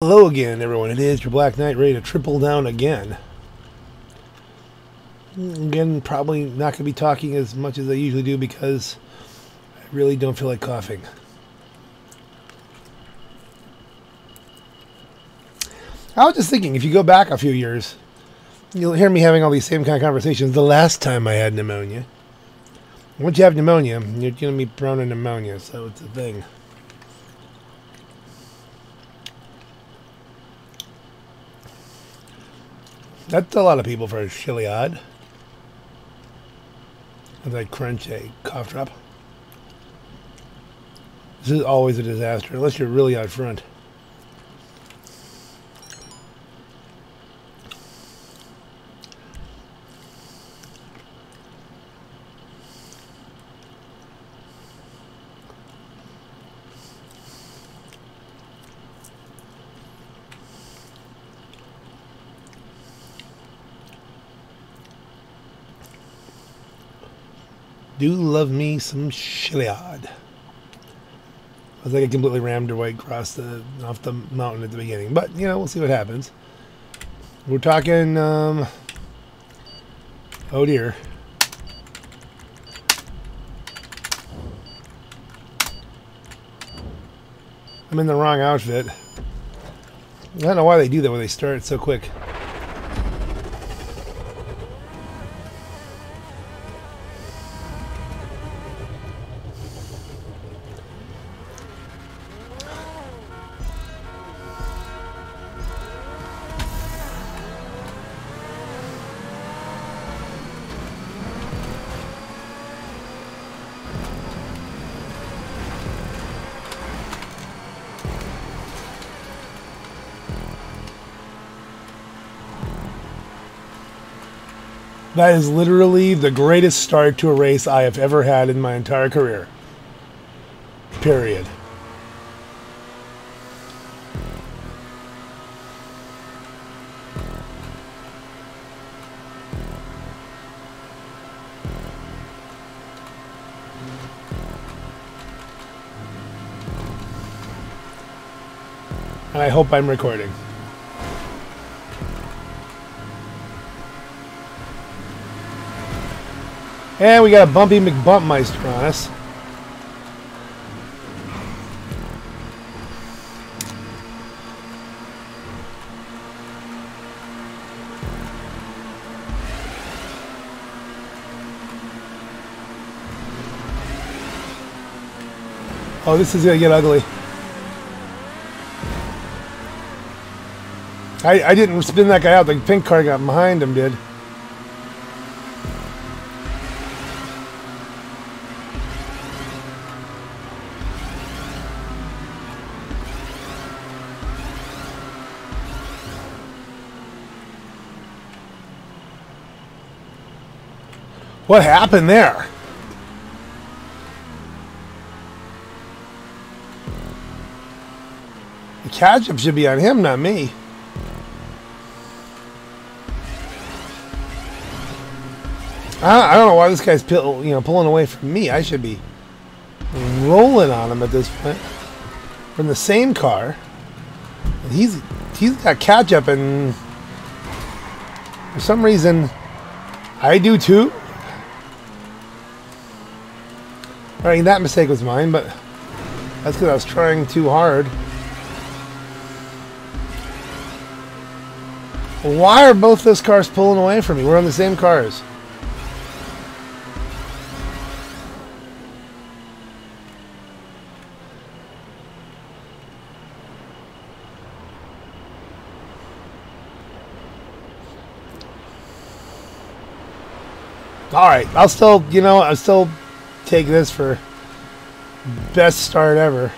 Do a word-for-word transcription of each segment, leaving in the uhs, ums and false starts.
Hello again, everyone. It is your Black Knight ready to triple down again. Again, probably not going to be talking as much as I usually do because I really don't feel like coughing. I was just thinking, if you go back a few years, you'll hear me having all these same kind of conversations the last time I had pneumonia. Once you have pneumonia, you're going to be prone to pneumonia, so it's a thing. That's a lot of people for a Chiliad. As I crunch a cough drop. This is always a disaster, unless you're really out front. Do love me some Chiliad. I was like, I completely rammed her way across the off the mountain at the beginning, but you know, we'll see what happens. We're talking. Um, oh dear. I'm in the wrong outfit. I don't know why they do that when they start so quick. That is literally the greatest start to a race I have ever had in my entire career. Period. And I hope I'm recording. And we got a bumpy McBumpmeister on us. Oh, this is gonna get ugly. I, I didn't spin that guy out. The pink car got behind him, did. What happened there? The catch-up should be on him, not me. I don't know why this guy's pill, you know, pulling away from me. I should be rolling on him at this point. We're in the same car. And he's he's got catch-up, and for some reason, I do too. I mean, that mistake was mine, but that's because I was trying too hard. Why are both those cars pulling away from me? We're on the same cars. All right, I'll still, you know, I'll still... take this for best start ever.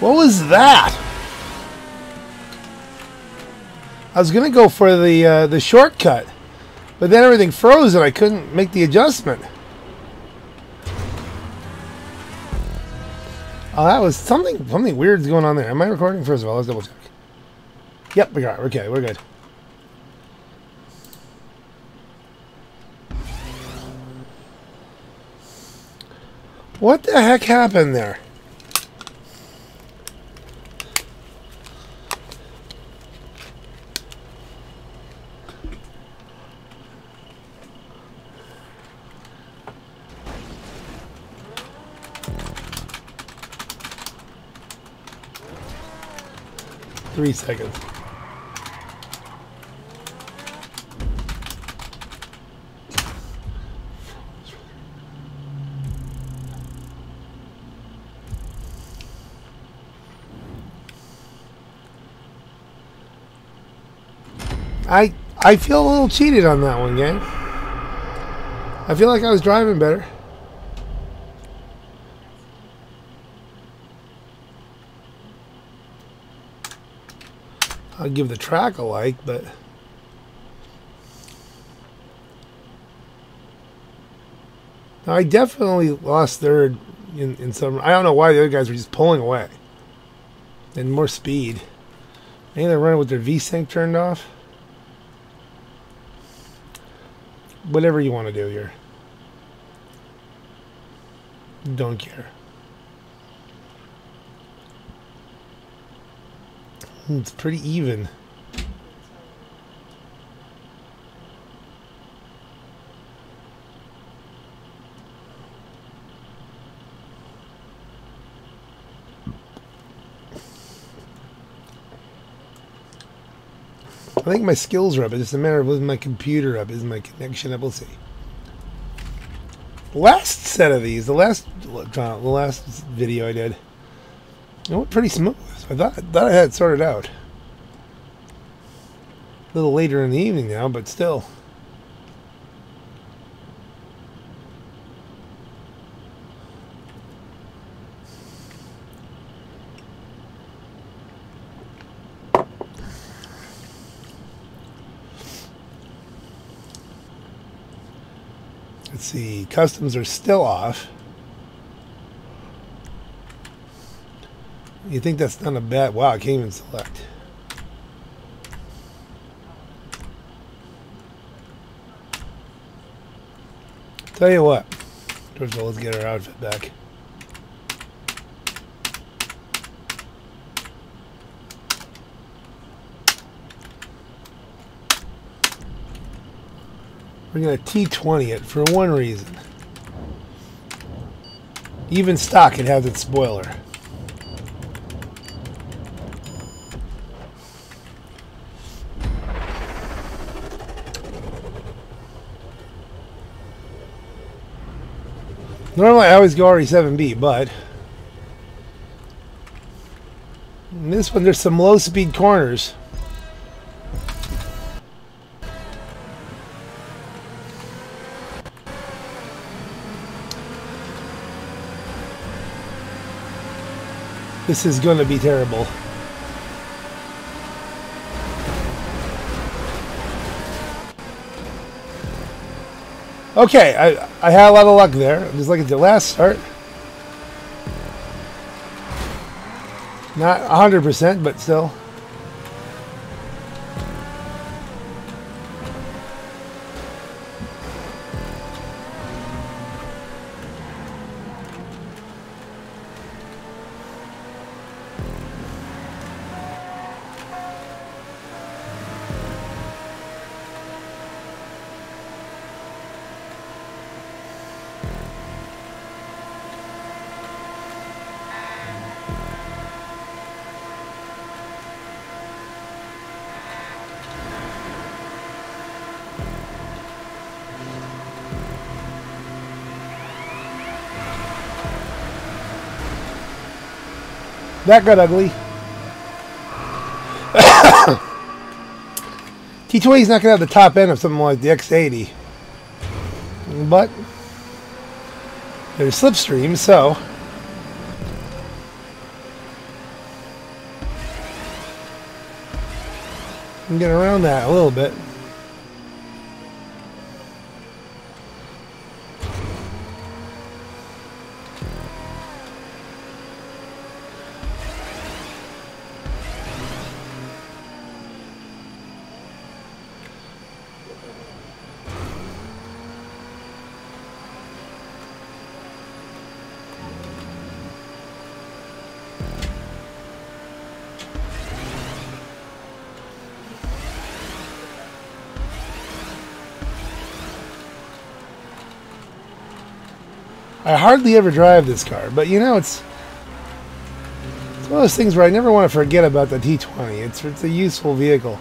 What was that? I was gonna go for the uh, the shortcut, but then everything froze and I couldn't make the adjustment. Oh, that was something something weird's going on there. Am I recording? First of all, let's double check. Yep, we got it. Okay, we're good. What the heck happened there? Three seconds. I I feel a little cheated on that one, gang. I feel like I was driving better. I'll give the track a like, but now I definitely lost third in, in some. I don't know why the other guys were just pulling away and more speed. I think they're running with their V-Sync turned off. Whatever you want to do here. Don't care. It's pretty even. I think my skills are up. It's just a matter of is my computer up, is my connection up. We'll see. Last set of these, the last, the last video I did, it went pretty smooth. I thought, thought I had it sorted out. A little later in the evening now, but still. Let's see, customs are still off. You think that's not a bad... Wow, I can't even select. Tell you what. First of all, let's get our outfit back. We're going to T twenty it for one reason. Even stock, it has its spoiler. Normally I always go R E seven B, but in this one there's some low speed corners. This is going to be terrible. Okay, I, I had a lot of luck there. Just like at the last start. Not one hundred percent, but still. That got ugly. T twenty is not going to have the top end of something like the X eighty. But there's slipstream, so. I can get around that a little bit. I hardly ever drive this car, but you know, it's, it's one of those things where I never want to forget about the T twenty. It's, it's a useful vehicle.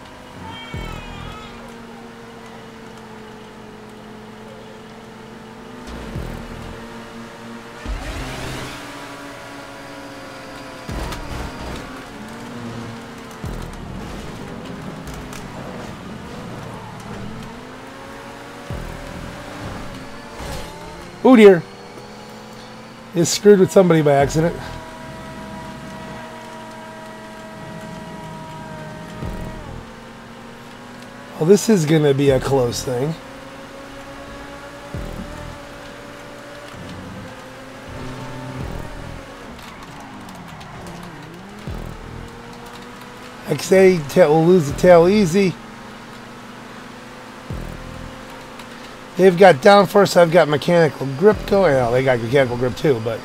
Oh dear, is screwed with somebody by accident. Well, this is gonna be a close thing. X A will lose the tail easy. They've got downforce, I've got mechanical grip going. Oh, they got mechanical grip too, but.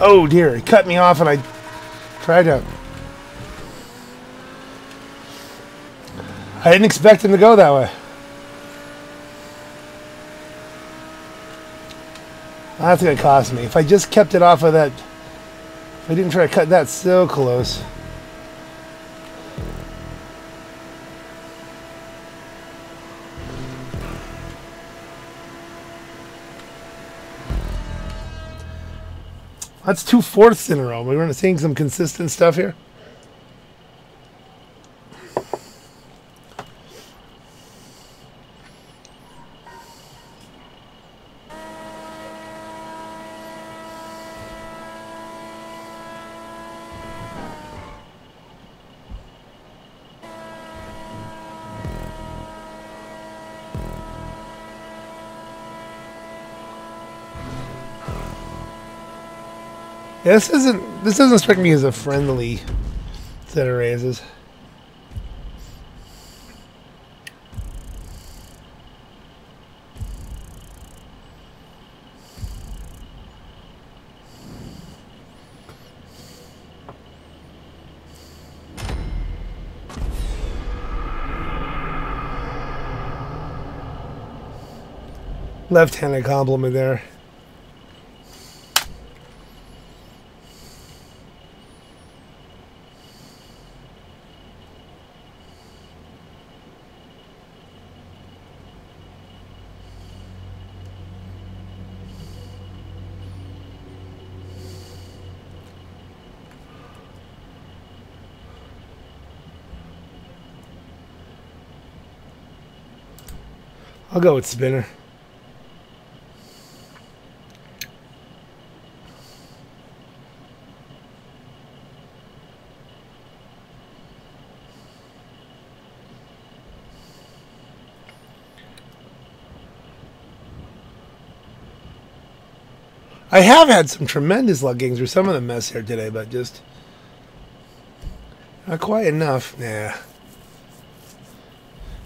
Oh dear, it cut me off and I tried to. I didn't expect him to go that way. That's going to cost me. If I just kept it off of that, if I didn't try to cut that so close. That's two fourths in a row. We're seeing some consistent stuff here. Yeah, this isn't, this doesn't strike me as a friendly set of raises. Left-handed compliment there. I'll go with spinner. I have had some tremendous luck games with some of the mess here today, but just not quite enough. Nah.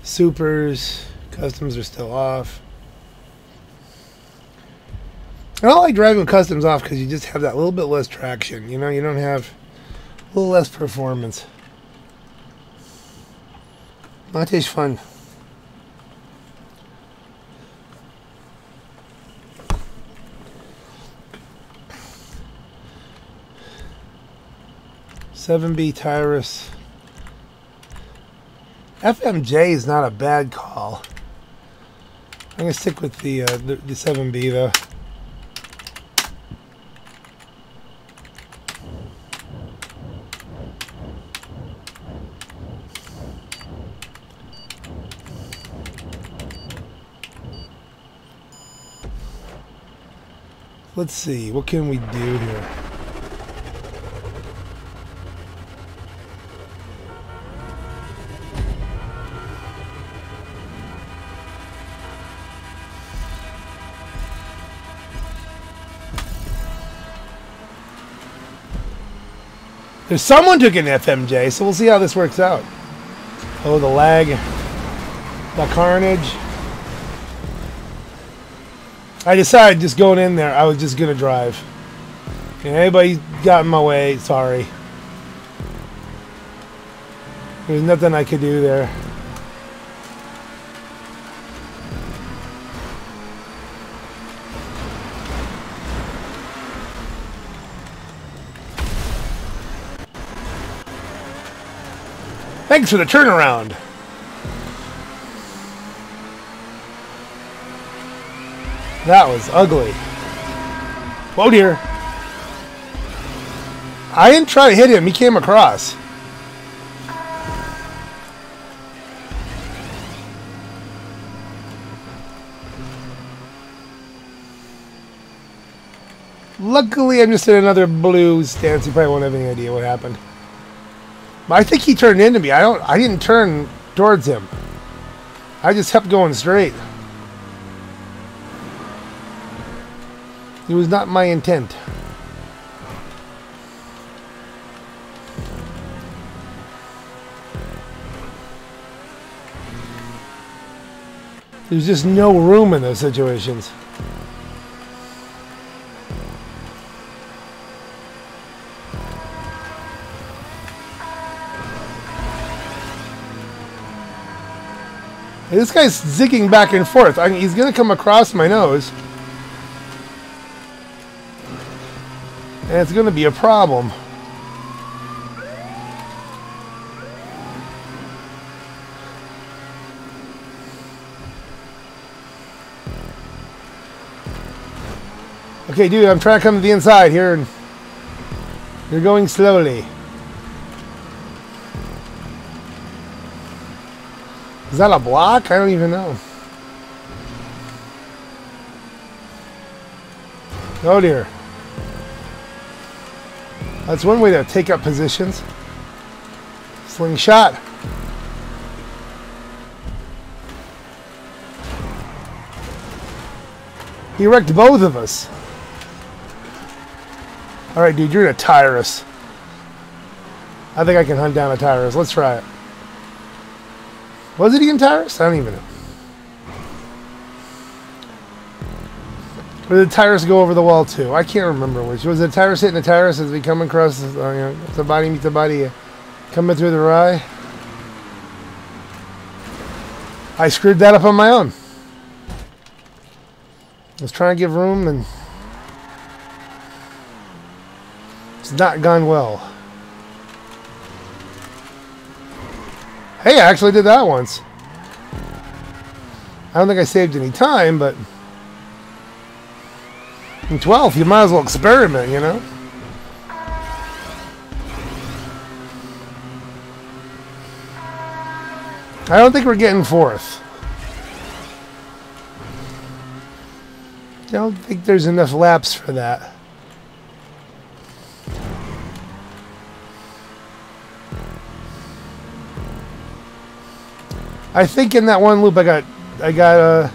Supers. Customs are still off. And I like driving customs off because you just have that little bit less traction. You know, you don't have a little less performance. Matte's fun. seven B Tyrus. F M J is not a bad call. I'm going to stick with the, uh, the, the seven B, though. Let's see. What can we do here? There's someone took an F M J, so we'll see how this works out. Oh, the lag. The carnage. I decided just going in there, I was just going to drive. And everybody got in my way, sorry. There's nothing I could do there. Thanks for the turnaround. That was ugly. Whoa, dear. I didn't try to hit him. He came across. Luckily, I'm just in another blue stance. You probably won't have any idea what happened. But I think he turned into me. I don't. I didn't turn towards him. I just kept going straight. It was not my intent. There's just no room in those situations. And this guy's zigging back and forth. I mean, he's going to come across my nose. And it's going to be a problem. Okay, dude, I'm trying to come to the inside here, and you're going slowly. Is that a block? I don't even know. Oh dear. That's one way to take up positions. Slingshot. He wrecked both of us. All right, dude, you're gonna tire us. I think I can hunt down a Tyrus. Let's try it. Was it even Tyrus? I don't even know. Or did Tyrus go over the wall too? I can't remember which. Was it Tyrus hitting the Tyrus as we come across the, uh, you know, the body meets the body uh, coming through the rye? I screwed that up on my own. I was trying to give room and it's not gone well. Hey, I actually did that once. I don't think I saved any time, but in twelfth, you might as well experiment, you know? I don't think we're getting fourth. I don't think there's enough laps for that. I think in that one loop I got I got uh,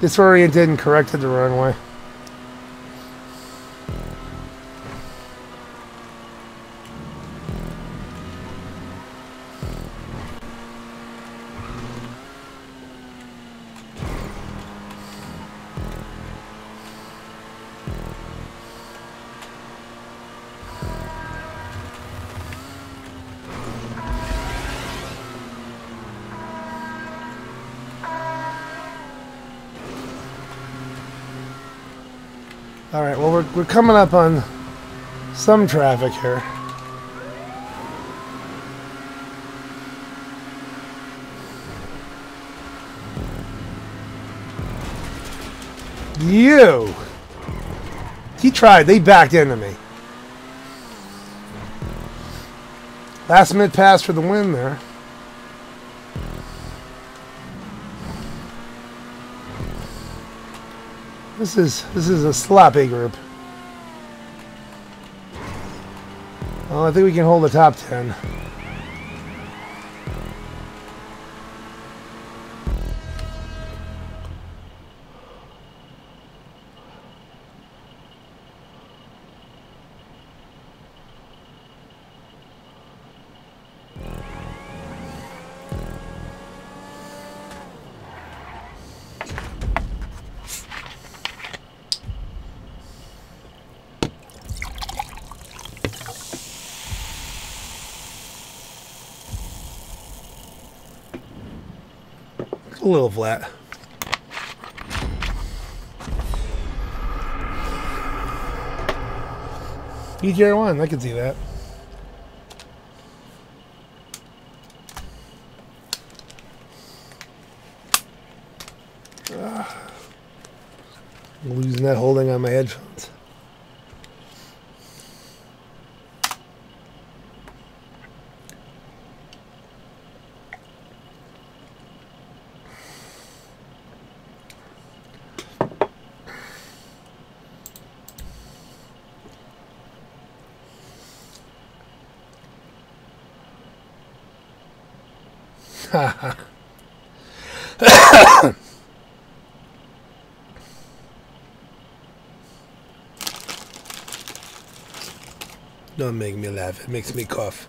disoriented and corrected the wrong way. Alright, well, we're, we're coming up on some traffic here. You! He tried, they backed into me. Last minute pass for the win there. This is this is a sloppy group. Well, I think we can hold the top ten. a little flat. E J one, I can see that. Ah, I'm losing that holding on my headphones. Don't make me laugh, it makes me cough.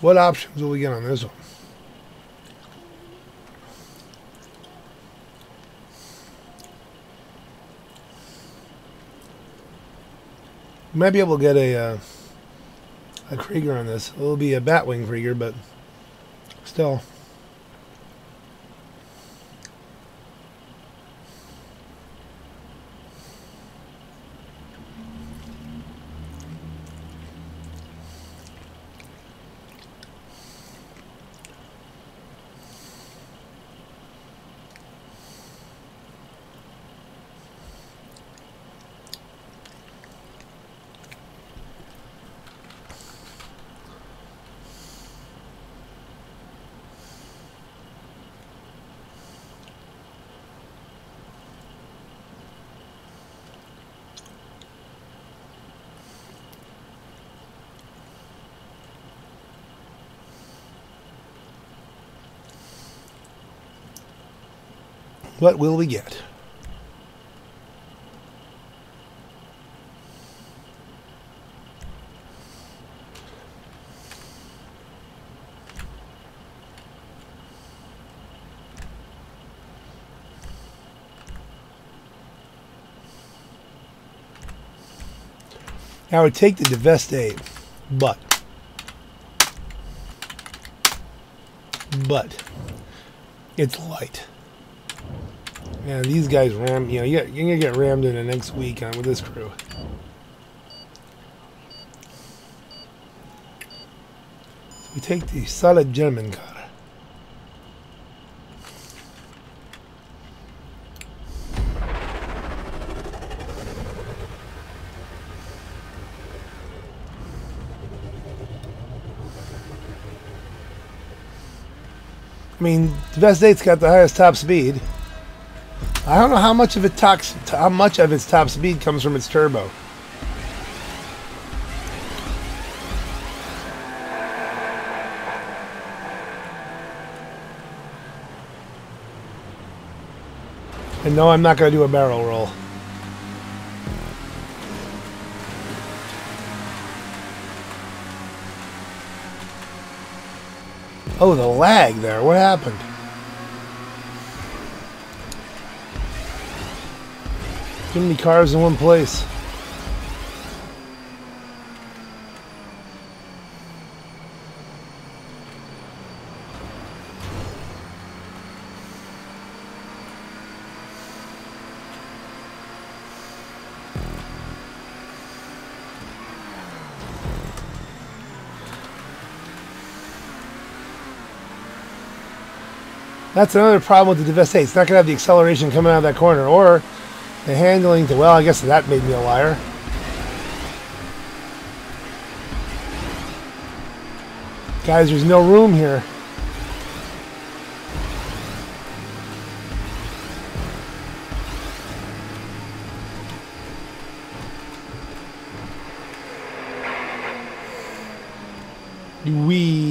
What options will we get on this one? We might be able to get a uh, a Krieger on this. It'll be a Batwing Krieger, but still. What will we get? I would take the divest aid, but but it's light. Yeah, these guys ram. You know, you're gonna get rammed in the next week on with this crew. So we take the solid German car. I mean, the best date's got the highest top speed. I don't know how much of it talks, how much of its top speed comes from its turbo. And no, I'm not going to do a barrel roll. Oh, the lag there. What happened? Too many cars in one place. That's another problem with the Divest eight. It's not going to have the acceleration coming out of that corner, or the handling to, well, I guess that made me a liar. Guys, there's no room here. We...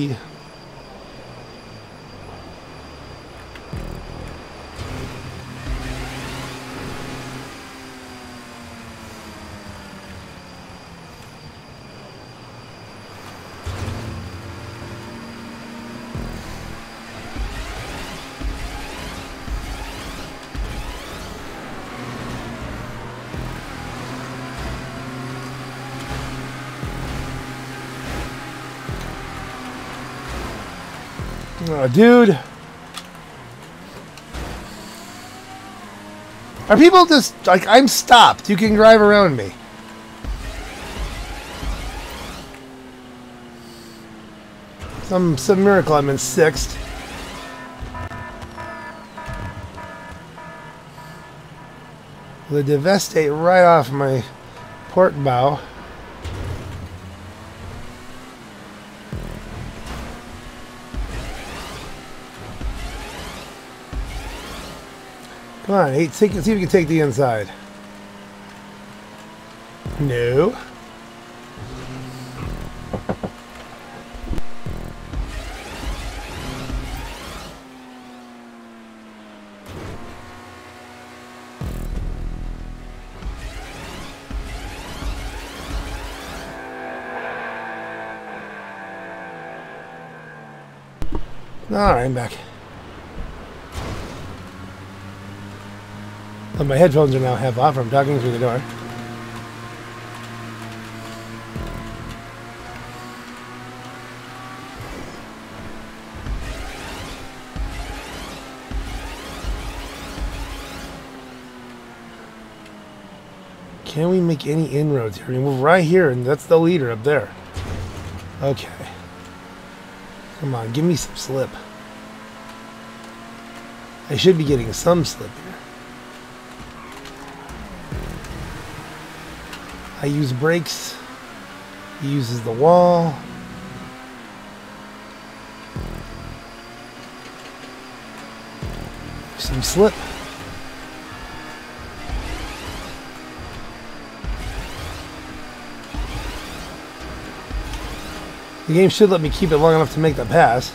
Oh, dude. Are people just, like, I'm stopped. You can drive around me. Some, some miracle I'm in sixth. The divest ate right off my port bow. Come on, eight, take, see if you can take the inside. No. Alright, I'm back. Oh, my headphones are now half off from talking through the door. Can we make any inroads here? We move right here, and that's the leader up there. Okay. Come on, give me some slip. I should be getting some slip here. I use brakes. He uses the wall. Some slip. The game should let me keep it long enough to make the pass.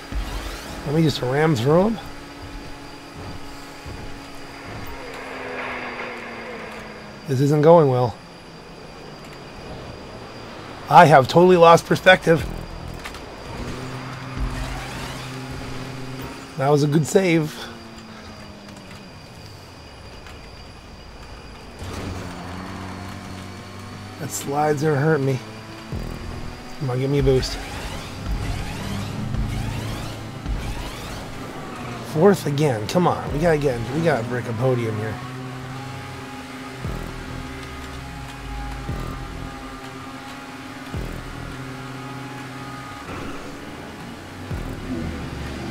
Let me just ram through him. This isn't going well. I have totally lost perspective. That was a good save. That slide's gonna hurt me. Come on, give me a boost. Fourth again. Come on, we gotta get, we gotta break a podium here.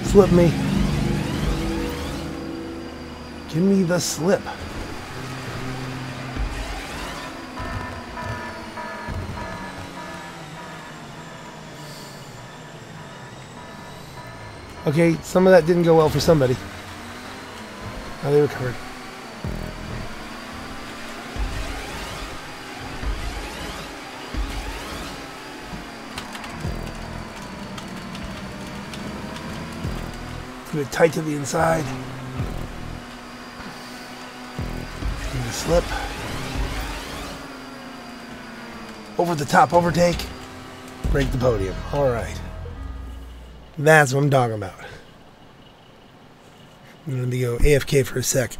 Slip me. Give me the slip. Okay, some of that didn't go well for somebody. Oh, they recovered. Put it tight to the inside. And the slip. Over the top, overtake. Break the podium. All right. That's what I'm talking about. I'm going to go A F K for a sec.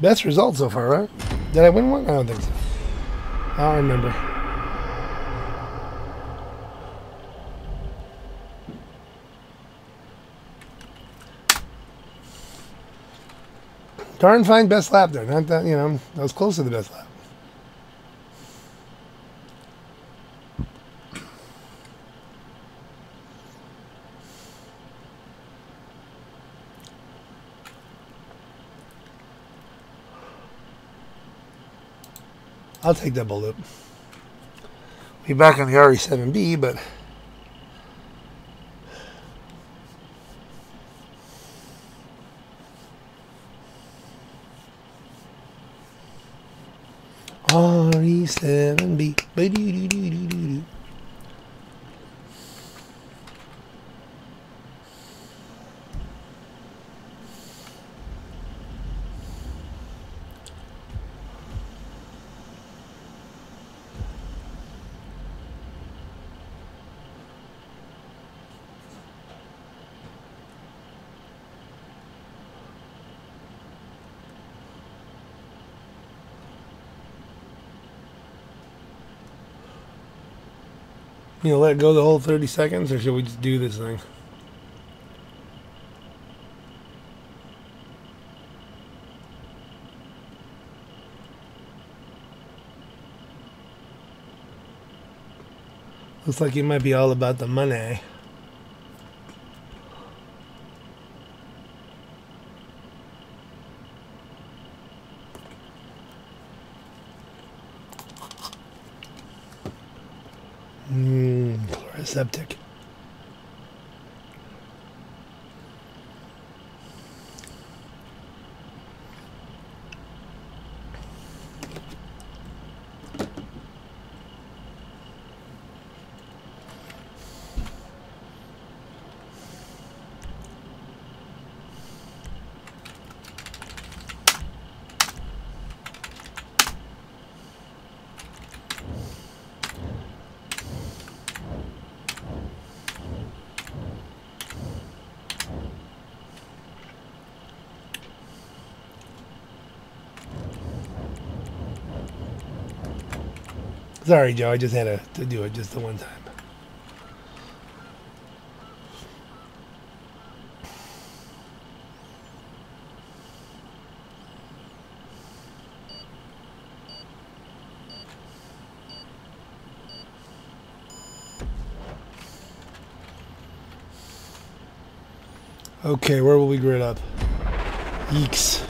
Best result so far, right? Did I win one? I don't think so. I don't remember. Darn fine best lap there. Not that, you know, I was close to the best lap. I'll take double loop. Be back on the R E seven B, but R E seven B. You know, let it go the whole thirty seconds, or should we just do this thing? Looks like it might be all about the money. Septic. Sorry, Joe, I just had to, to do it just the one time. Okay, where will we grid up? Yeeks.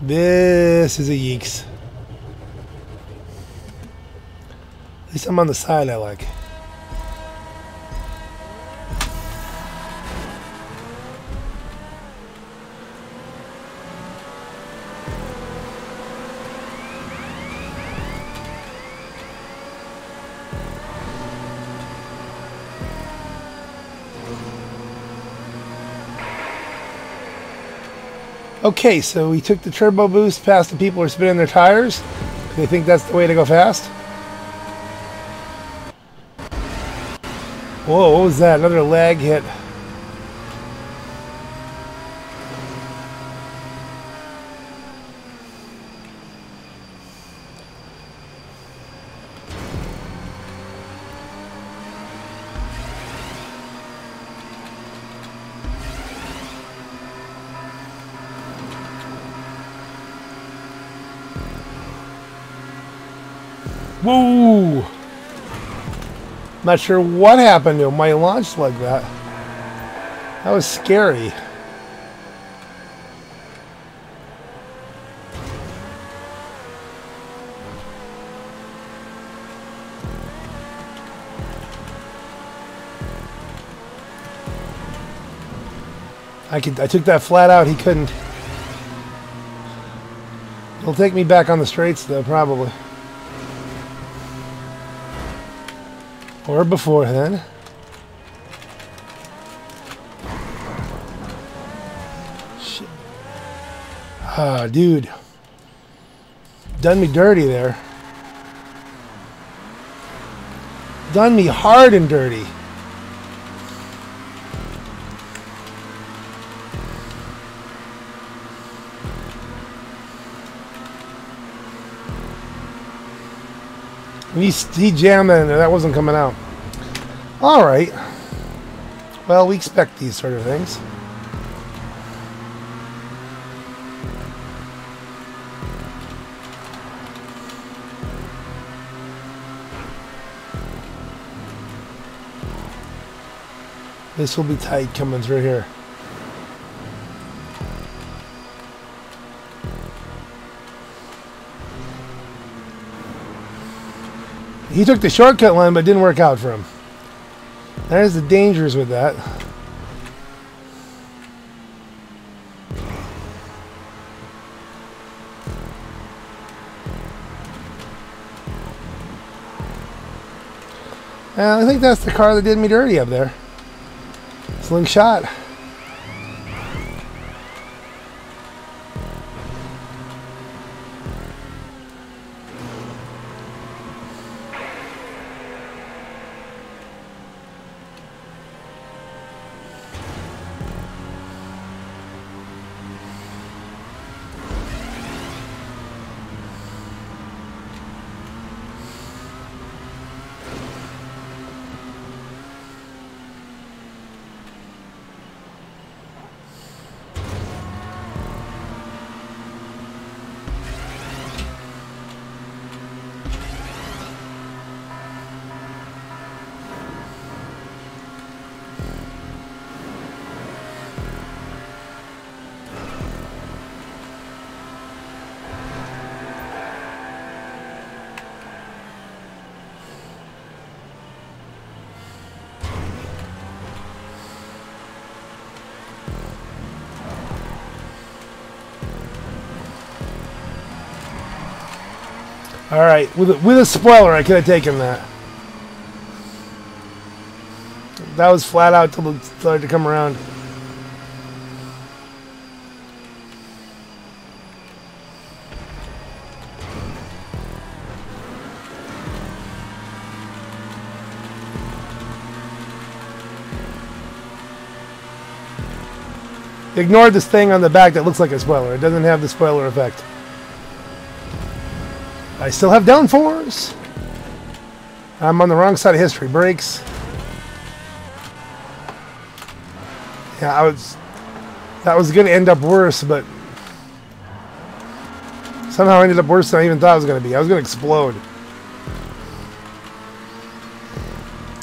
This is a yeeks. At least I'm on the side I like. Okay, so we took the turbo boost past the people who are spinning their tires. They think that's the way to go fast. Whoa, what was that? Another lag hit. Whoa! Not sure what happened to him. Why he launched like that. That was scary. I could. I took that flat out. He couldn't. He'll take me back on the straights though, probably. Or before then. Shit. Ah, dude. Done me dirty there. Done me hard and dirty. He, he jammed in there. That wasn't coming out. All right. Well, we expect these sort of things. This will be tight coming through here. He took the shortcut line, but it didn't work out for him. There's the dangers with that. And I think that's the car that did me dirty up there. Slingshot. All right, with a, with a spoiler, I could have taken that. That was flat out till it started to come around. Ignored this thing on the back that looks like a spoiler. It doesn't have the spoiler effect. I still have downforce. I'm on the wrong side of history. Brakes. Yeah, I was. That was going to end up worse, but somehow ended up worse than I even thought it was going to be. I was going to explode.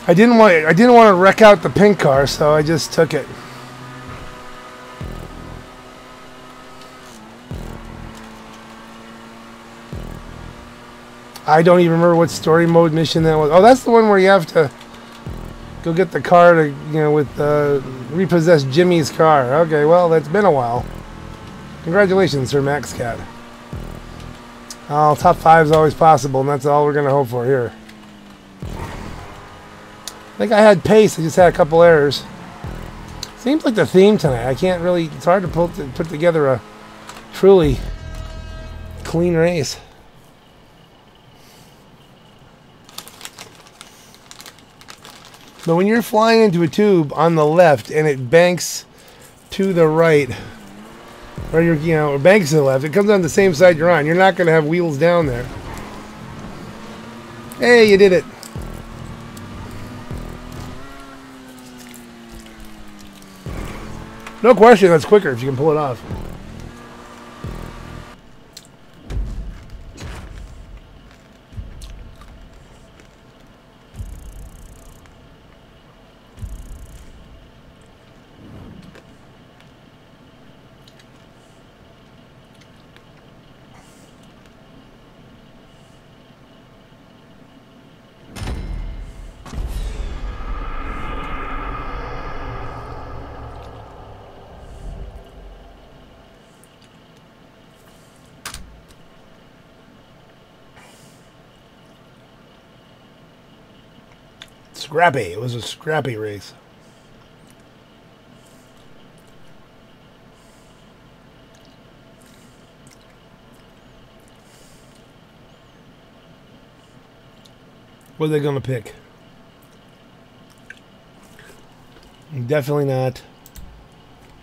I didn't want. I didn't want to wreck out the pink car, so I just took it. I don't even remember what story mode mission that was. Oh, that's the one where you have to go get the car to, you know, with uh, repossess Jimmy's car. Okay, well, that's been a while. Congratulations, Sir Max Cat. Oh, top five is always possible, and that's all we're going to hope for here. I think I had pace. I just had a couple errors. Seems like the theme tonight. I can't really... It's hard to pull, to put together a truly clean race. But when you're flying into a tube on the left and it banks to the right, or you're, you know, banks to the left, it comes on the same side you're on. You're not going to have wheels down there. Hey, you did it. No question, that's quicker if you can pull it off. Scrappy. It was a scrappy race. What are they going to pick? Definitely not.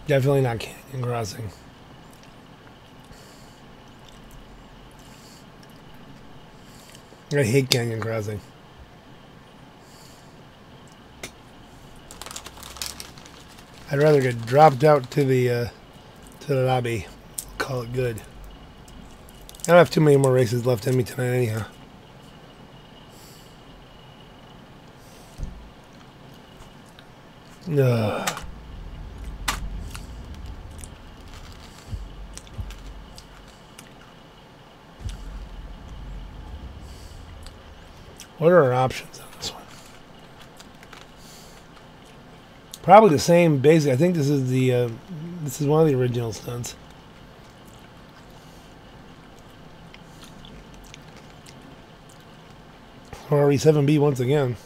Definitely not Canyon Crossing. I hate Canyon Crossing. I'd rather get dropped out to the uh, to the lobby. Call it good. I don't have too many more races left in me tonight, anyhow. Ugh. What are our options? Probably the same basic. I think this is the uh, this is one of the original stunts. R E seven B once again.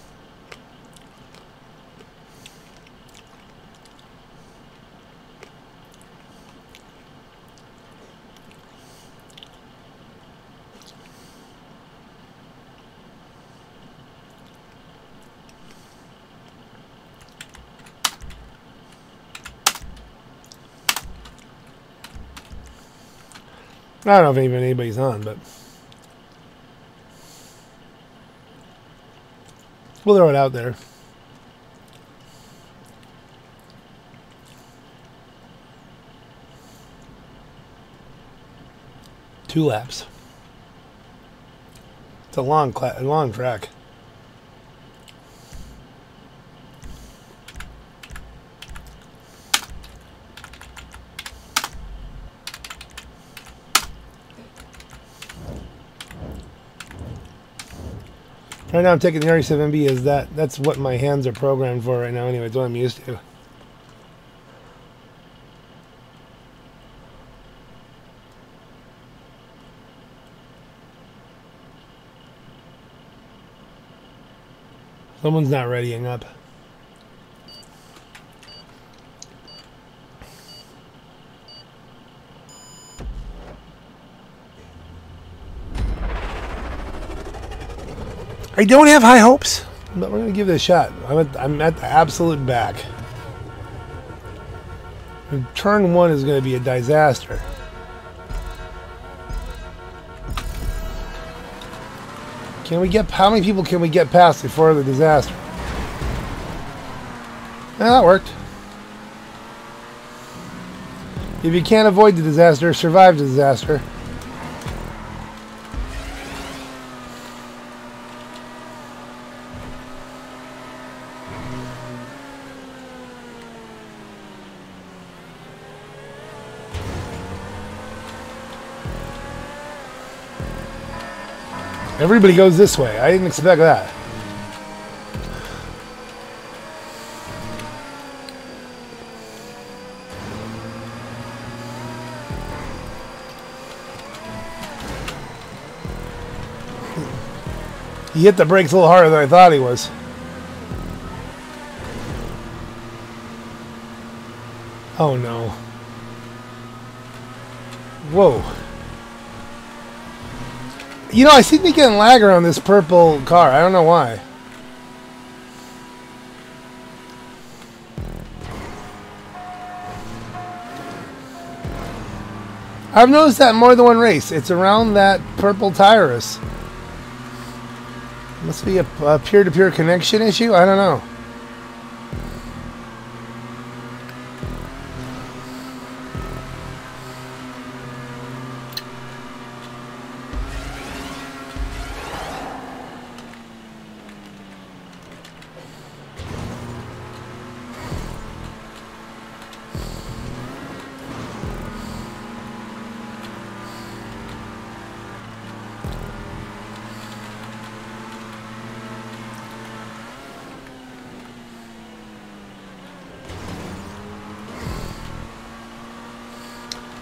I don't know if even anybody's on, but we'll throw it out there. Two laps. It's a long, cla long track. Right now I'm taking the R E seven B as that. That's what my hands are programmed for right now anyway. It's what I'm used to. Someone's not readying up. I don't have high hopes, but we're going to give this a shot. I'm at, I'm at the absolute back. And turn one is going to be a disaster. Can we get, how many people can we get past before the disaster? Yeah, that worked. If you can't avoid the disaster, survive the disaster. Everybody goes this way. I didn't expect that. He hit the brakes a little harder than I thought he was. Oh no. Whoa. You know, I seem to be getting lag around this purple car. I don't know why. I've noticed that in more than one race. It's around that purple Tyrus. Must be a peer-to-peer connection issue. I don't know.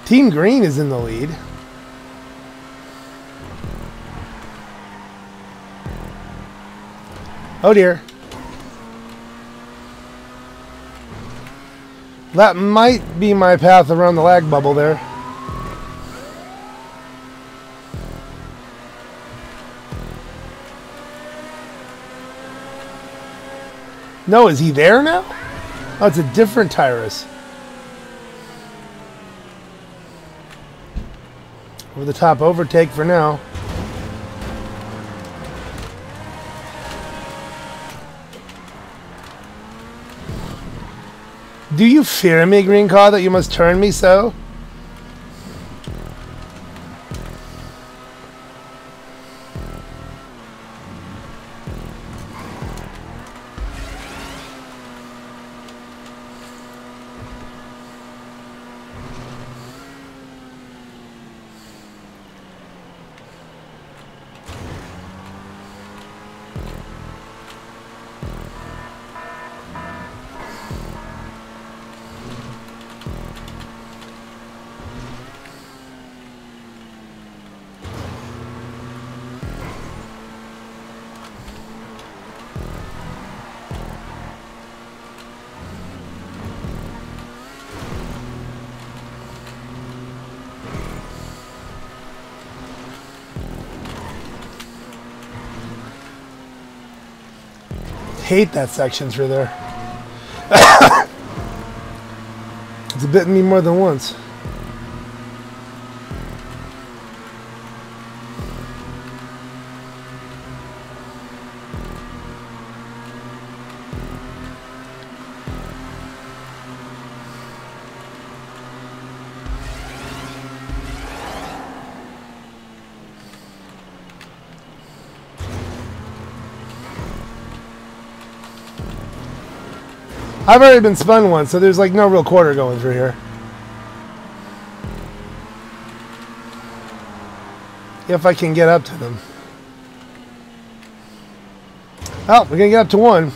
Team Green is in the lead. Oh dear. That might be my path around the lag bubble there. No, is he there now? Oh, it's a different Tyrus. Over the top overtake for now. Do you fear me, green car, that you must turn me so? Hate that section through there. It's bitten me more than once. I've already been spun once, so there's like no real quarter going through here. If I can get up to them. Oh, we're gonna get up to one.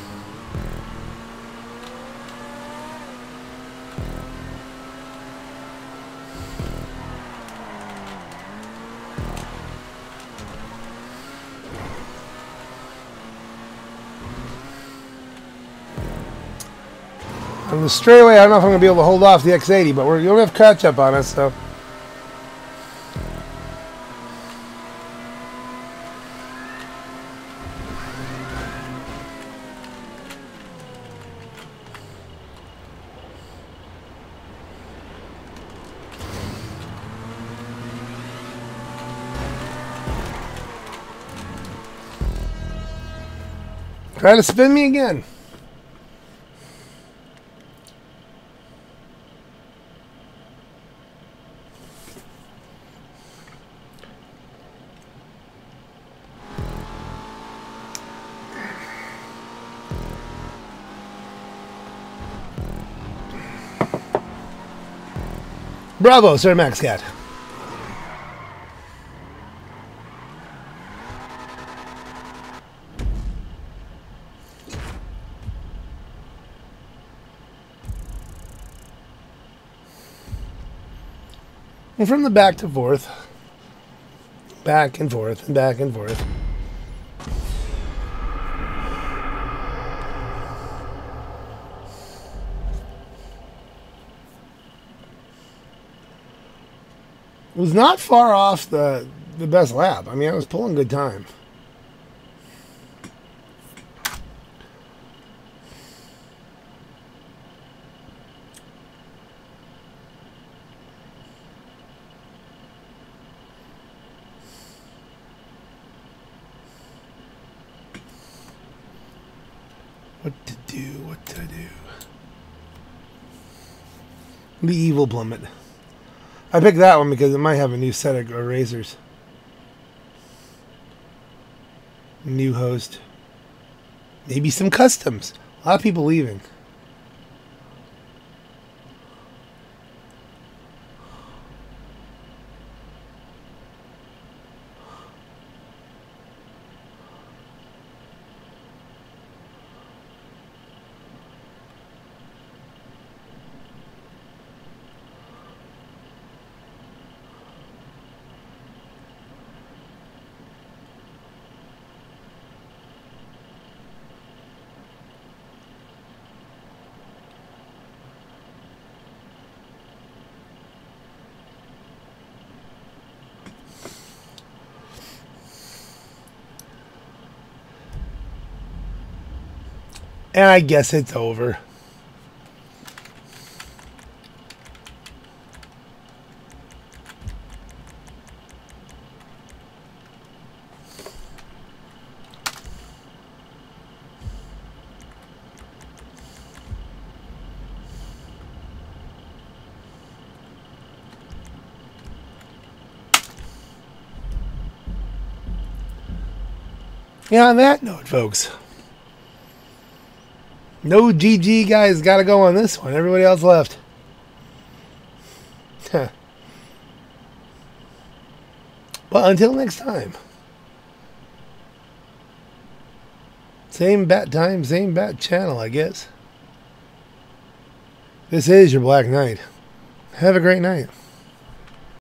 On the straightaway, I don't know if I'm gonna be able to hold off the X eighty, but we're gonna have catch up on us, so. Try to spin me again. Bravo, Sir Max Cat. And from the back to forth, back and forth, and back and forth. It was not far off the, the best lap. I mean, I was pulling good time. The Evil Plummet. I picked that one because it might have a new set of erasers. New host. Maybe some customs. A lot of people leaving. And I guess it's over. Yeah, on that note, folks. No G G guys got to go on this one. Everybody else left. But until next time. Same bat time, same bat channel, I guess. This is your Black Knight. Have a great night.